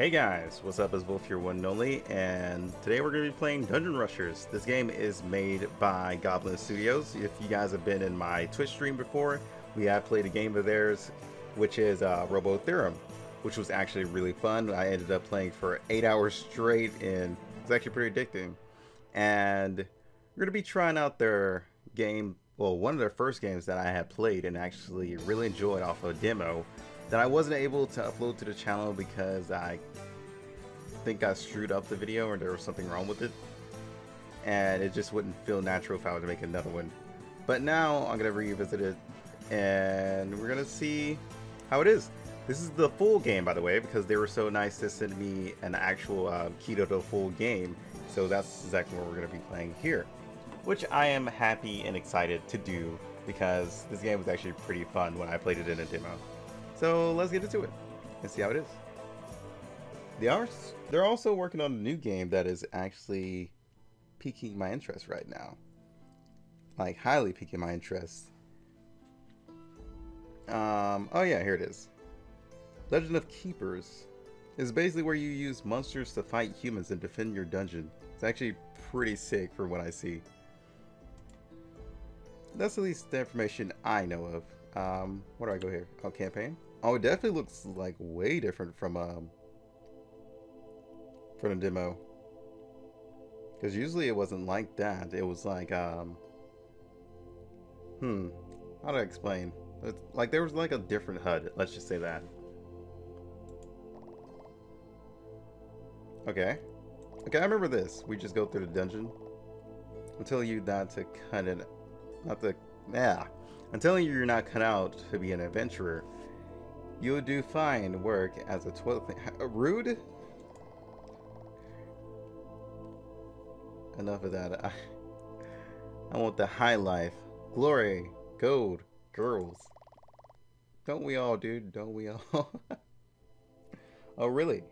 Hey guys, what's up? It's Wolf, your one and only, and today we're going to be playing Dungeon Rushers. This game is made by Goblin Studios. If you guys have been in my Twitch stream before, we have played a game of theirs, which is Robo Theorem, which was actually really fun. I ended up playing for 8 hours straight, and it's actually pretty addicting. And we're going to be trying out their game, well, one of their first games that I had played and actually really enjoyed off of a demo that I wasn't able to upload to the channel because I think I screwed up the video or there was something wrong with it, and it just wouldn't feel natural if I were to make another one. But now I'm gonna revisit it and we're gonna see how it is. This is the full game, by the way, because they were so nice to send me an actual key to the full game, so that's exactly what we're gonna be playing here, which I am happy and excited to do because this game was actually pretty fun when I played it in a demo. So let's get into it and see how it is. They're also working on a new game that is actually piquing my interest right now. Like, highly piquing my interest. Oh yeah, here it is. Legend of Keepers is basically where you use monsters to fight humans and defend your dungeon. It's actually pretty sick for what I see. That's at least the information I know of. What do I go here? Oh, campaign. Oh, it definitely looks like way different from the demo, because usually it wasn't like that. It was like how do I explain? It's like there was like a different HUD, let's just say that. Okay, I remember this. We just go through the dungeon. I'm telling you not to cut it, not to, yeah, I'm telling you, you're not cut out to be an adventurer. You'll do fine work as a toilet. Rude? Enough of that. I want the high life. Glory. Gold. Girls. Don't we all, dude? Don't we all? Oh, really?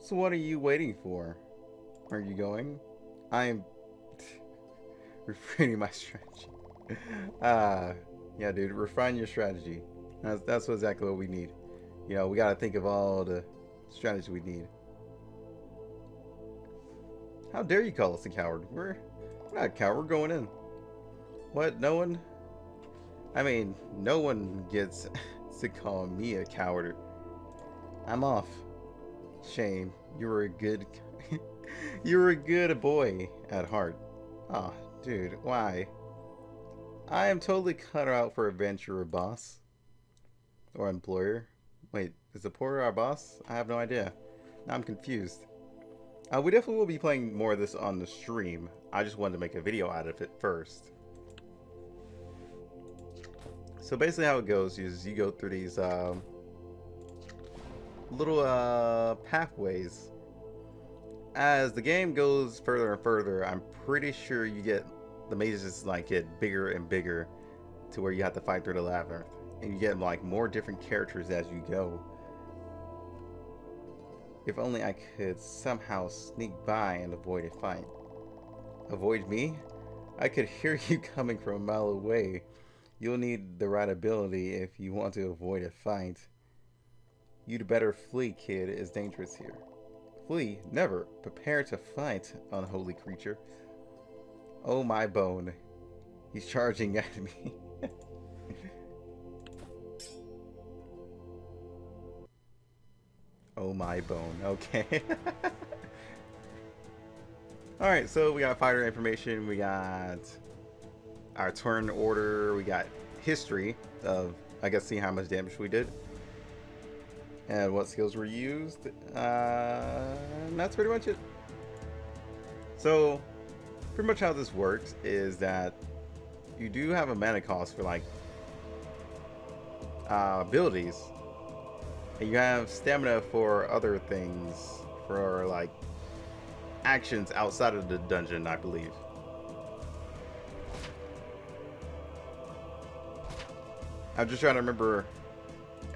So what are you waiting for? Are you going? I am refraining my strategy. Yeah, dude, refine your strategy. That's exactly what we need. You know, we gotta think of all the strategy we need. How dare you call us a coward? We're not a coward. We're going in. What? No one? I mean, no one gets to call me a coward. I'm off. Shame. You were a good. You were a good boy at heart. Ah, oh, dude, why? I am totally cut out for adventurer, boss. Or employer. Wait, is the porter our boss? I have no idea. Now I'm confused. We definitely will be playing more of this on the stream. I just wanted to make a video out of it first. So basically how it goes is you go through these little pathways. As the game goes further and further, I'm pretty sure you get the mazes like get bigger and bigger to where you have to fight through the labyrinth, and you get like more different characters as you go. If only I could somehow sneak by and avoid a fight. Avoid me? I could hear you coming from a mile away. You'll need the right ability if you want to avoid a fight. You'd better flee, kid. It's dangerous here. Flee? Never. Prepare to fight, unholy creature. Oh my bone. He's charging at me. Oh my bone. Okay. Alright, so we got fighter information. We got our turn order. We got history of, I guess, seeing how much damage we did. And what skills were used. And that's pretty much it. So pretty much how this works is that you do have a mana cost for like abilities, and you have stamina for other things, for like actions outside of the dungeon, I believe. I'm just trying to remember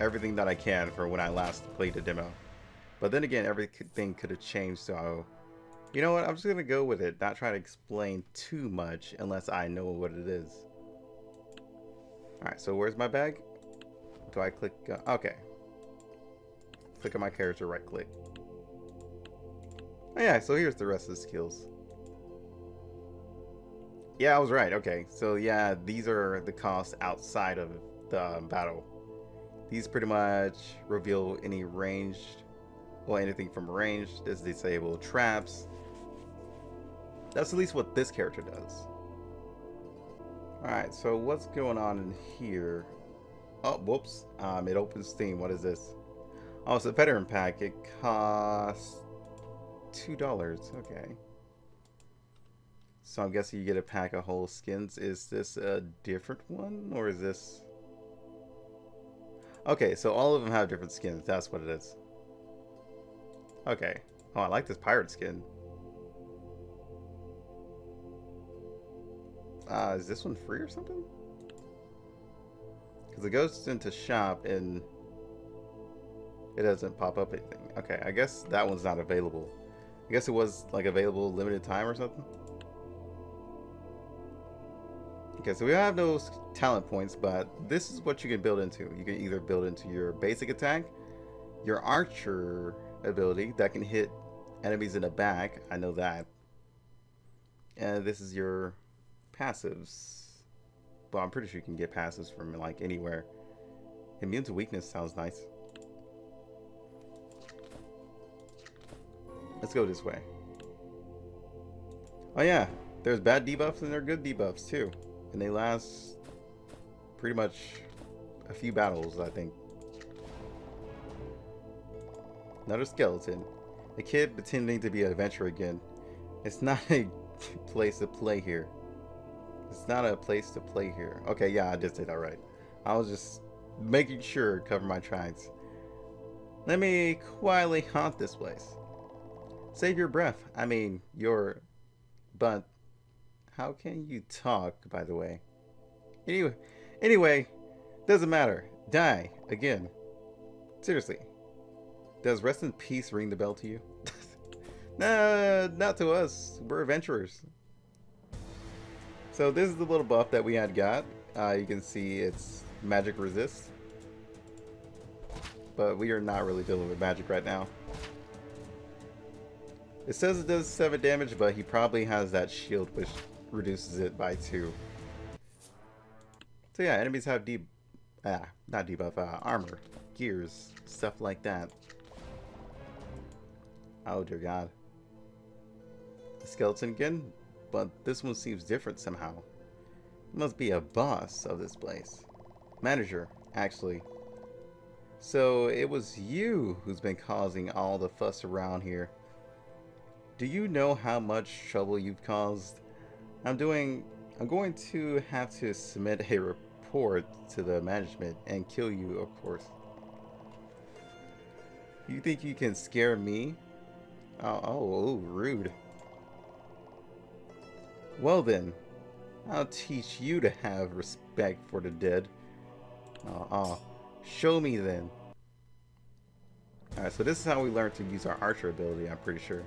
everything that I can for when I last played the demo, but then again, everything could have changed, so you know what? I'm just going to go with it. Not try to explain too much unless I know what it is. Alright, so where's my bag? Do I click? Okay. Click on my character, right click. Oh yeah, so here's the rest of the skills. Yeah, I was right. Okay, so yeah, these are the costs outside of the battle. These pretty much reveal any ranged, well, anything from ranged, disable traps. That's at least what this character does. Alright, so what's going on in here? Oh, whoops. It opens Steam. What is this? Oh, it's a veteran pack. It costs $2. Okay. So I'm guessing you get a pack of whole skins. Is this a different one? Or is this... Okay, so all of them have different skins. That's what it is. Okay. Oh, I like this pirate skin. Is this one free or something? Because it goes into shop and it doesn't pop up anything. Okay, I guess that one's not available. I guess it was like available limited time or something. Okay, so we have no talent points, but this is what you can build into. You can either build into your basic attack, your archer ability that can hit enemies in the back. I know that. And this is your passives. Well, I'm pretty sure you can get passives from like anywhere. Immune to weakness sounds nice. Let's go this way. Oh yeah, there's bad debuffs and there are good debuffs too. And they last pretty much a few battles, I think. Another skeleton. A kid pretending to be an adventurer again. It's not a place to play here. It's not a place to play here. Okay, yeah, I just did all right. I was just making sure to cover my tracks. Let me quietly haunt this place. Save your breath. I mean, your butt. How can you talk, by the way? Anyway, doesn't matter. Die again. Seriously. Does rest in peace ring the bell to you? Nah, not to us. We're adventurers. So this is the little buff that we had got. You can see it's magic resist. But we are not really dealing with magic right now. It says it does 7 damage, but he probably has that shield which reduces it by 2. So yeah, enemies have armor, gears, stuff like that. Oh dear god. The skeleton again, but this one seems different somehow. It must be a boss of this place. Manager, actually. So it was you who's been causing all the fuss around here. Do you know how much trouble you've caused? I'm going to have to submit a report to the management and kill you, of course. You think you can scare me? Oh, rude. Well then, I'll teach you to have respect for the dead. Oh, show me then. Alright, so this is how we learn to use our archer ability, I'm pretty sure.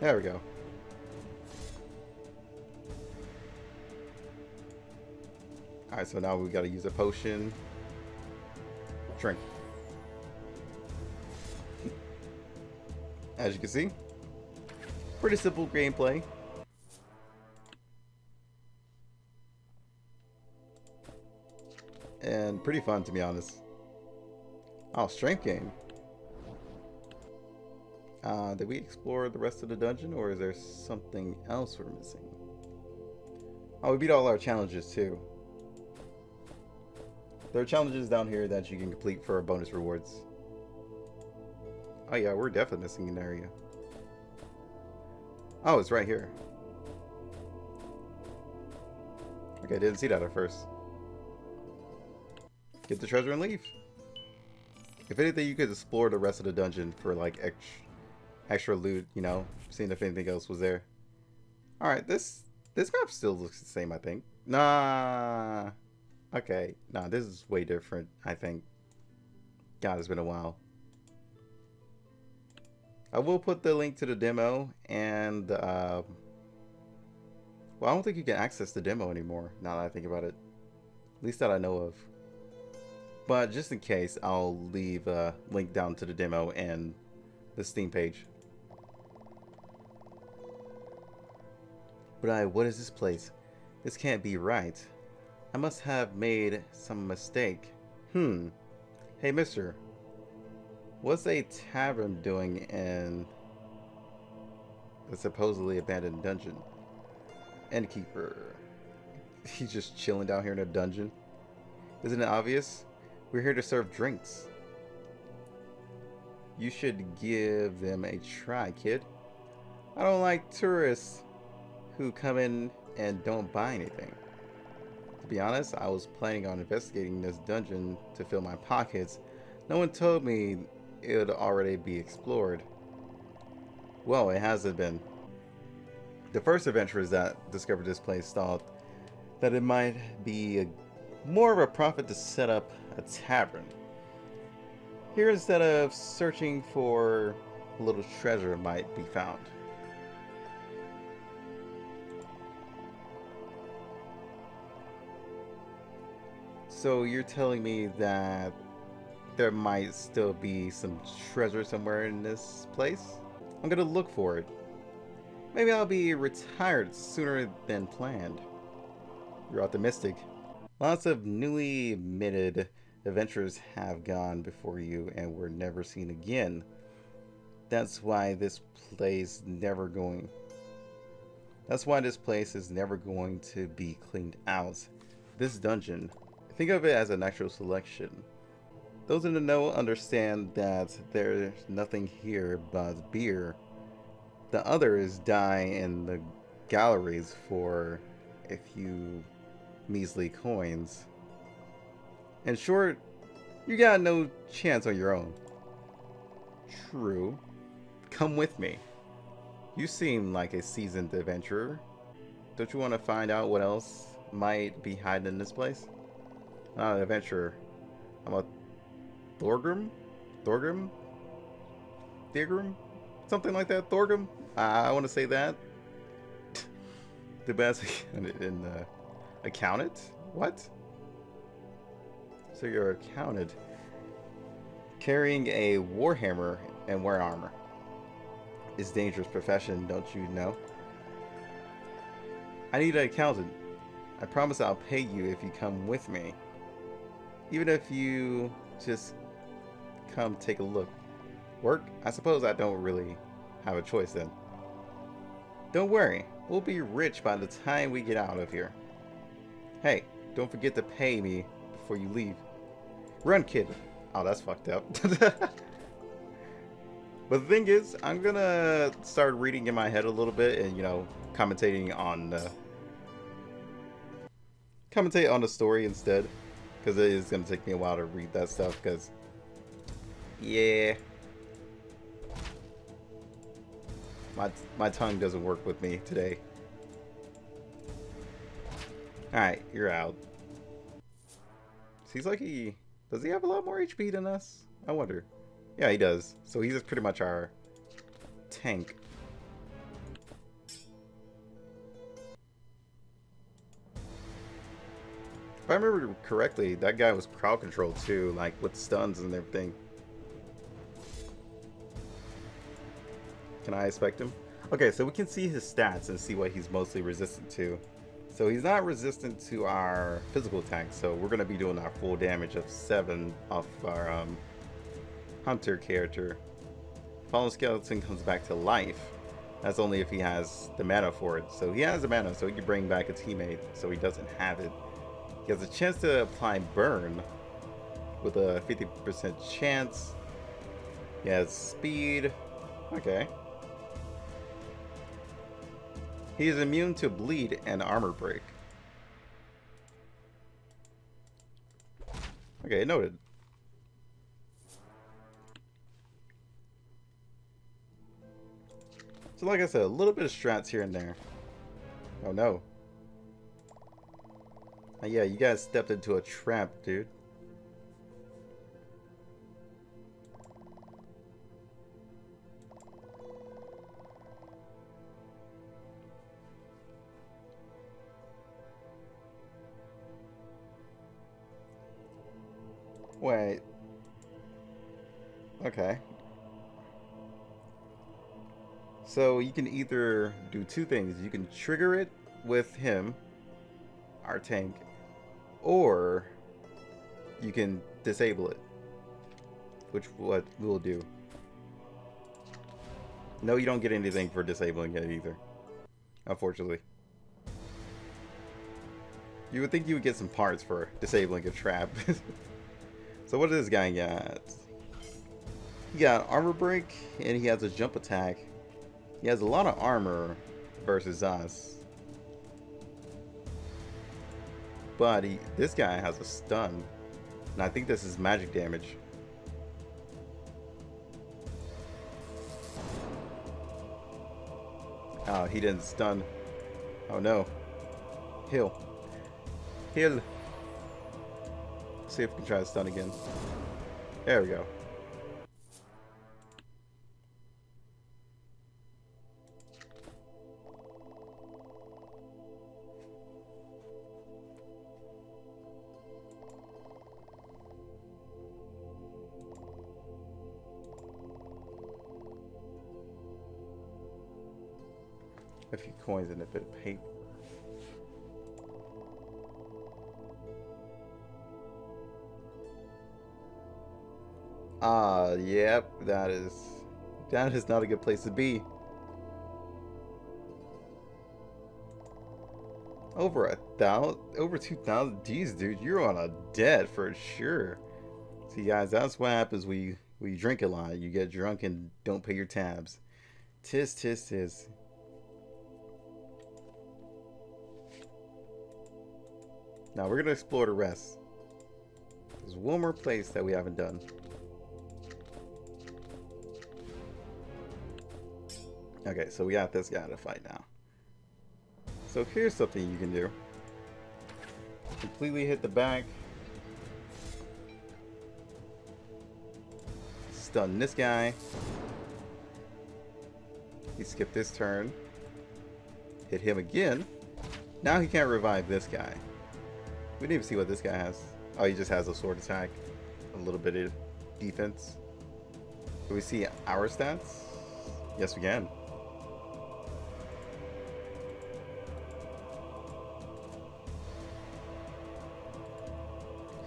There we go. Alright, so now we gotta use a potion. Drink. As you can see, pretty simple gameplay. And pretty fun, to be honest. Oh, strength game. Did we explore the rest of the dungeon, or is there something else we're missing? Oh, we beat all our challenges, too. There are challenges down here that you can complete for bonus rewards. Oh, yeah, we're definitely missing an area. Oh, it's right here. Okay, I didn't see that at first. Get the treasure and leave. If anything, you could explore the rest of the dungeon for, like, extra loot, you know, seeing if anything else was there. Alright, this map still looks the same, I think. Nah. Okay. Nah, this is way different, I think. God, it's been a while. I will put the link to the demo, and, well, I don't think you can access the demo anymore, now that I think about it. At least that I know of. But just in case, I'll leave a link down to the demo and the Steam page. But what is this place? This can't be right. I must have made some mistake. Hey, mister. What's a tavern doing in the supposedly abandoned dungeon? Innkeeper. He's just chilling down here in a dungeon. Isn't it obvious? We're here to serve drinks. You should give them a try, kid. I don't like tourists who come in and don't buy anything. To be honest, I was planning on investigating this dungeon to fill my pockets. No one told me it would already be explored. Well, it hasn't been. The first adventurers that discovered this place thought that it might be more of a profit to set up a tavern here instead of searching for a little treasure might be found. So you're telling me that there might still be some treasure somewhere in this place? I'm gonna look for it. Maybe I'll be retired sooner than planned. You're optimistic. Lots of newly admitted adventurers have gone before you and were never seen again. That's why this place is never going to be cleaned out. This dungeon, think of it as a natural selection. Those in the know understand that there's nothing here but beer. The others die in the galleries for a few measly coins. In short, you got no chance on your own. True. Come with me. You seem like a seasoned adventurer. Don't you want to find out what else might be hiding in this place? I'm not an adventurer. I'm a Thorgrim? Thorgrim? Thorgrim? Something like that, Thorgrim? I want to say that. The best in the accountant? What? So you're accounted. Carrying a warhammer and wear armor. It's a dangerous profession, don't you know? I need an accountant. I promise I'll pay you if you come with me. Even if you just come take a look. Work? I suppose I don't really have a choice then. Don't worry, we'll be rich by the time we get out of here. Hey, don't forget to pay me before you leave. Run, kid. Oh, that's fucked up. But the thing is, I'm gonna start reading in my head a little bit and, you know, commentate on the story instead. Because it is going to take me a while to read that stuff, because... yeah. My tongue doesn't work with me today. Alright, you're out. Seems like he... does he have a lot more HP than us? I wonder. Yeah, he does. So he's just pretty much our... tank. If I remember correctly, that guy was crowd controlled too, like with stuns and everything. Can I expect him? Okay, so we can see his stats and see what he's mostly resistant to. So he's not resistant to our physical attacks, so we're going to be doing our full damage of 7 off our hunter character. Fallen Skeleton comes back to life. That's only if he has the mana for it. So he has the mana, so he can bring back a teammate, so he doesn't have it. He has a chance to apply burn with a 50% chance. He has speed. Okay. He is immune to bleed and armor break. Okay, noted. So like I said, a little bit of strats here and there. Oh no. Yeah, you guys stepped into a trap, dude. Wait. Okay. So you can either do two things. You can trigger it with him, our tank, or you can disable it, which what we'll do. No, you don't get anything for disabling it either, unfortunately. You would think you would get some parts for disabling a trap. So what does this guy got? He got armor break, and he has a jump attack. He has a lot of armor versus us. But this guy has a stun. And I think this is magic damage. Oh, he didn't stun. Oh no. Heal. Heal. See if we can try to stun again. There we go. A few coins and a bit of paper. Ah, yep, that is not a good place to be. Over 2,000. Jeez, dude, you're on a debt for sure. See, guys, that's what happens when you drink a lot. You get drunk and don't pay your tabs. Tis, tis, tis. Now we're gonna explore the rest. There's one more place that we haven't done. Okay, so we got this guy to fight now. So here's something you can do. Completely hit the back. Stun this guy. He skipped this turn. Hit him again. Now he can't revive this guy. We didn't even see what this guy has. Oh, he just has a sword attack, a little bit of defense. Can we see our stats? Yes, we can.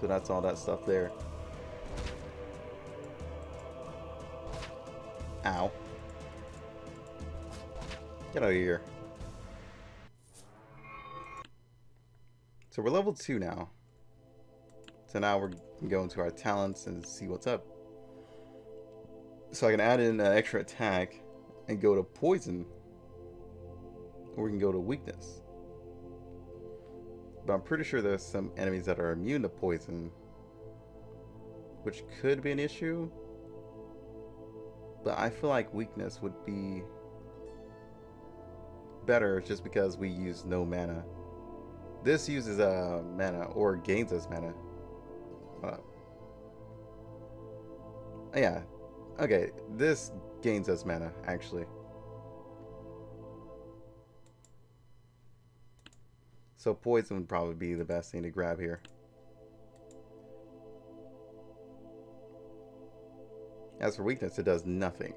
So that's all that stuff there. Ow. Get out of here. So we're level 2 now. So now we're going to our talents and see what's up. So I can add in an extra attack and go to poison. Or we can go to weakness. But I'm pretty sure there's some enemies that are immune to poison, which could be an issue. But I feel like weakness would be better just because we use no mana. This uses mana, or gains us mana. Yeah. Okay, this gains us mana, actually. So poison would probably be the best thing to grab here. As for weakness, it does nothing.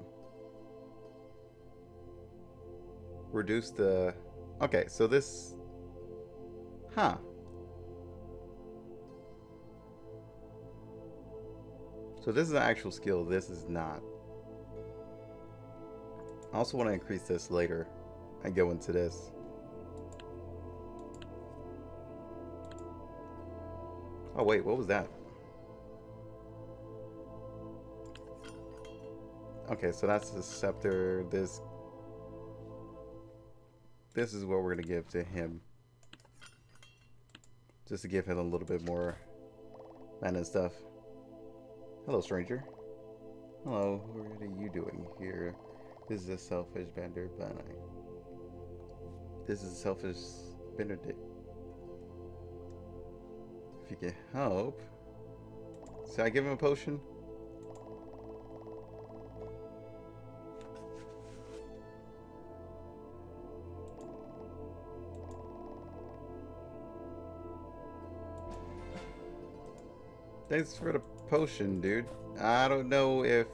Reduce the... Okay, so this... Huh. So this is an actual skill, this is not. I also want to increase this later. I go into this. Oh wait, what was that? Okay, so that's the scepter. This is what we're going to give to him. Just to give him a little bit more mana and stuff. Hello, stranger. Hello, what are you doing here? This is a selfish bender, but This is a selfish benedict. If you can help... Should I give him a potion? Thanks for the potion, dude. I don't know if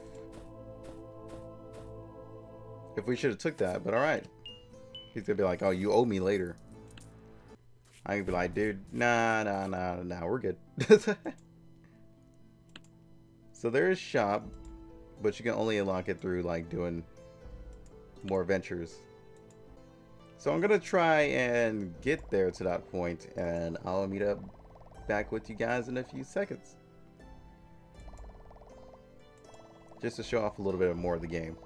we should have took that, but all right. He's gonna be like, "Oh, you owe me later." I could be like, "Dude, nah, we're good." So there is shop, but you can only unlock it through like doing more ventures. So I'm gonna try and get there to that point, and I'll meet up back with you guys in a few seconds, just to show off a little bit more of the game.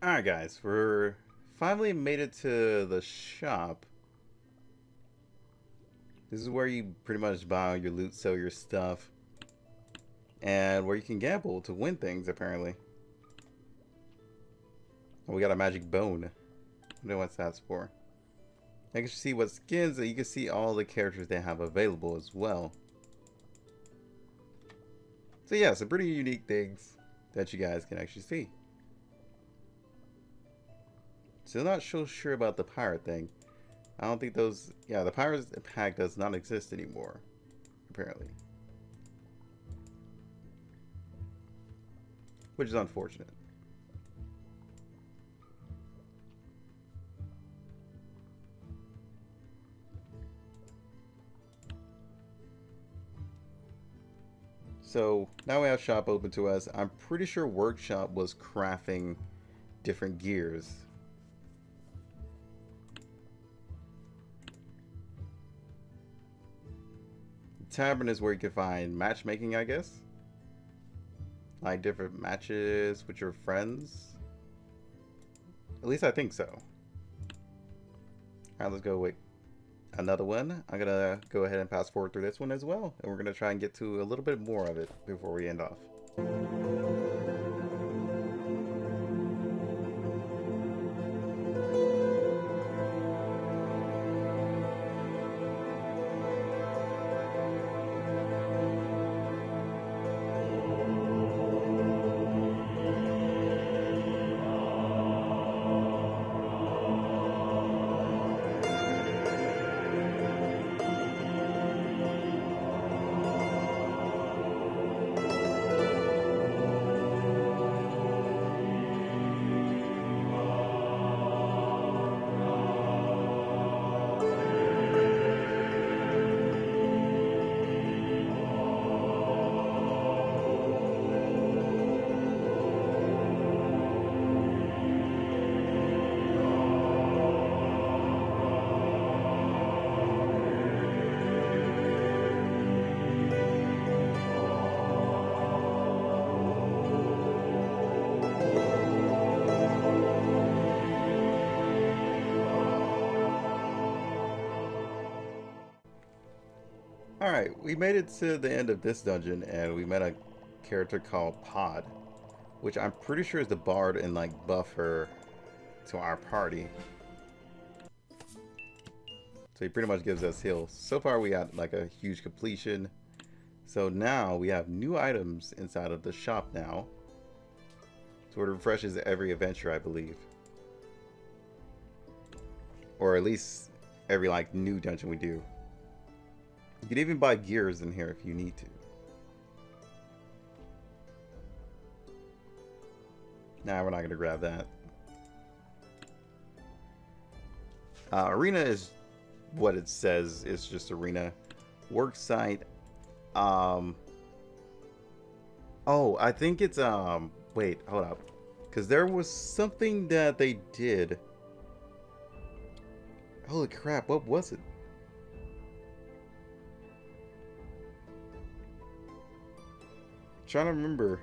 Alright guys, we're finally made it to the shop. This is where you pretty much buy all your loot, sell your stuff, and where you can gamble to win things apparently. Oh, we got a magic bone. I don't know what that's for. I can see what skins, and you can see all the characters they have available as well. So yeah, some pretty unique things that you guys can actually see. Still not so sure about the pirate thing. I don't think those... Yeah, the pirate pack does not exist anymore, apparently. Which is unfortunate. So, now we have shop open to us. I'm pretty sure Workshop was crafting different gears. Tavern is where you can find matchmaking, I guess, like different matches with your friends. At least I think so. All right, let's go with another one. I'm gonna go ahead and pass forward through this one as well, and we're gonna try and get to a little bit more of it before we end off. Alright, we made it to the end of this dungeon, and we met a character called Pod, which I'm pretty sure is the bard and like buffer to our party. So he pretty much gives us heals. So far we got like a huge completion. So now we have new items inside of the shop now. So it refreshes every adventure, I believe. Or at least every like new dungeon we do. You can even buy gears in here if you need to. Nah, we're not going to grab that. Arena is what it says. It's just arena. Worksite. Oh, I think it's... Wait, hold up. Because there was something that they did. Holy crap, what was it? I'm trying to remember.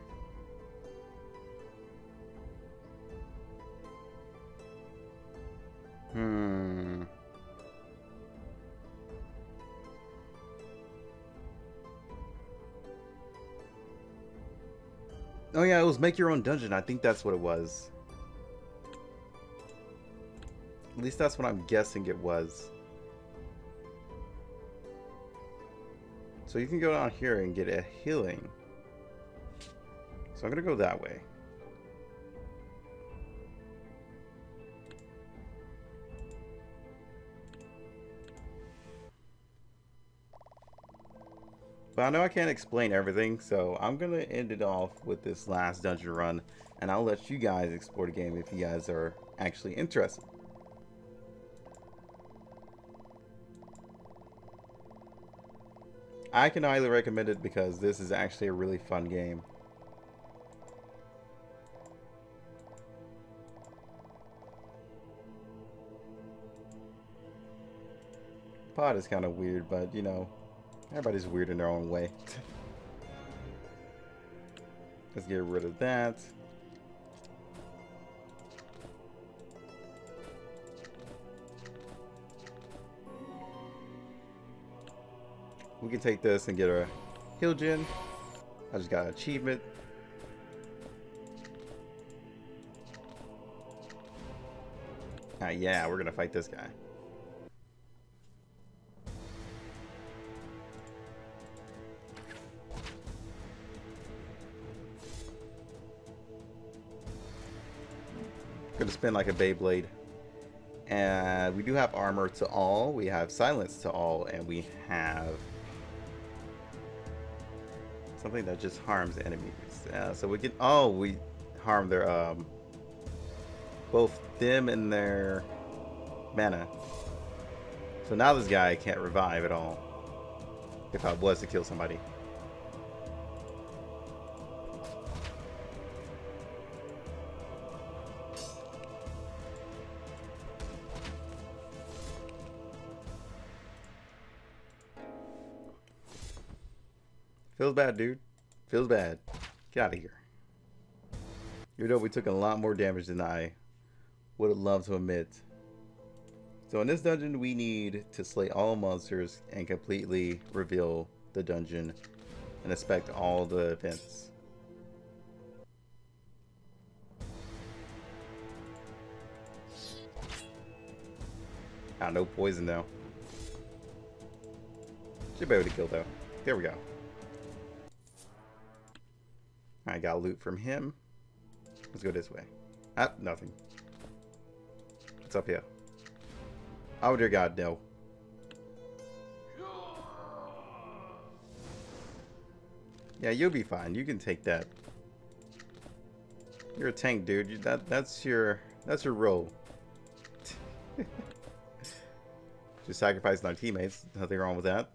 Oh yeah, it was make your own dungeon. I think that's what it was. At least that's what I'm guessing it was. So you can go down here and get a healing. So I'm gonna go that way. But I know I can't explain everything, so I'm going to end it off with this last dungeon run, and I'll let you guys explore the game if you guys are actually interested. I can highly recommend it because this is actually a really fun game. Pod is kind of weird, but you know, everybody's weird in their own way. Let's get rid of that. We can take this and get a heal gen. I just got an achievement. Ah, yeah, we're gonna fight this guy. Gonna spin like a Beyblade, and we do have armor to all, we have silence to all, and we have something that just harms enemies. So we can, oh, we harm their both them and their mana. So now this guy can't revive at all if I was to kill somebody. Feels bad, dude. Feels bad. Get out of here. You know, we took a lot more damage than I would have loved to admit. So in this dungeon, we need to slay all monsters and completely reveal the dungeon and inspect all the events. Ah, no poison though. Should be able to kill though. There we go. I got loot from him. Let's go this way. Ah, nothing. What's up here? Oh dear God, no. Yeah, you'll be fine. You can take that. You're a tank, dude. That's your role. Just sacrificing our teammates. Nothing wrong with that.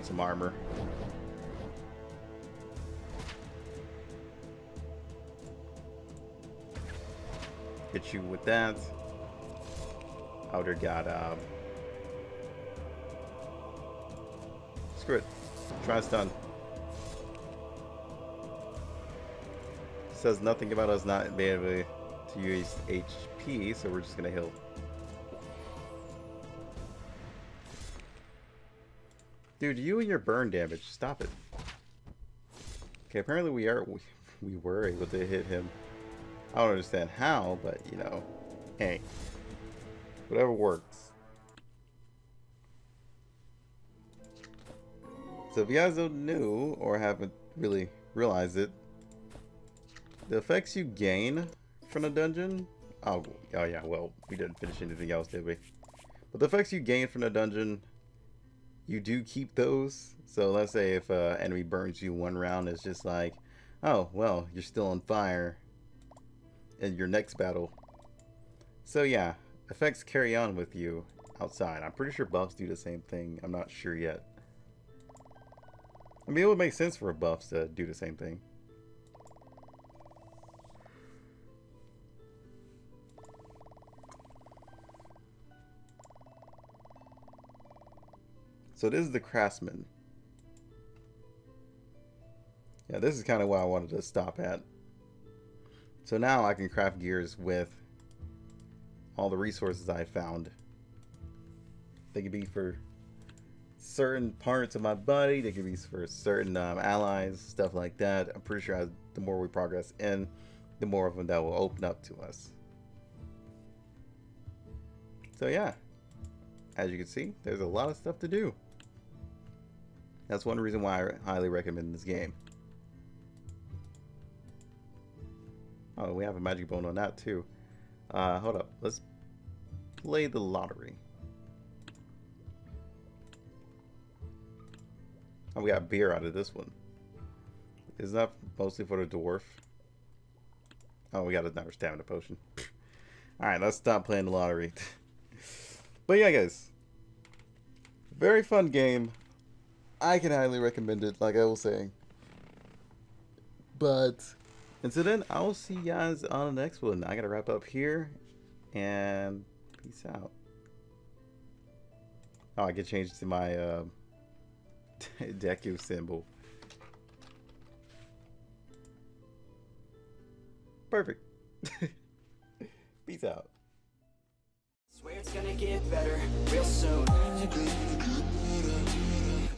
Some armor. Hit you with that. Outer God. Screw it. Try stun. Says nothing about us not being able to use HP, so we're just gonna heal. Dude, you and your burn damage. Stop it. Okay, apparently we were able to hit him. I don't understand how, but you know, hey, whatever works. So if you guys don't know or haven't really realized it, the effects you gain from a dungeon. Oh yeah. Well, we didn't finish anything else, did we? But the effects you gain from the dungeon, you do keep those. So let's say if an enemy burns you one round, it's just like, Oh, well, you're still on fire in your next battle. So yeah, effects carry on with you outside. I'm pretty sure buffs do the same thing. I'm not sure yet. I mean, it would make sense for buffs to do the same thing. So this is the Craftsman. Yeah, this is kind of where I wanted to stop at. So now I can craft gears with all the resources I found. They could be for certain parts of my body. They could be for certain allies, stuff like that. I'm pretty sure the more we progress in, the more of them that will open up to us. So yeah, as you can see, there's a lot of stuff to do. That's one reason why I highly recommend this game. Oh, we have a magic bone on that too. Hold up. Let's play the lottery. Oh, we got beer out of this one. Is that mostly for the dwarf? Oh, we got another stamina potion. Alright, let's stop playing the lottery. But yeah, guys. Very fun game. I can highly recommend it, like I was saying. But until then, I will see you guys on the next one. I gotta wrap up here, and peace out. Oh, I can change to my Deku symbol. Perfect. Peace out. Swear it's gonna get better real soon.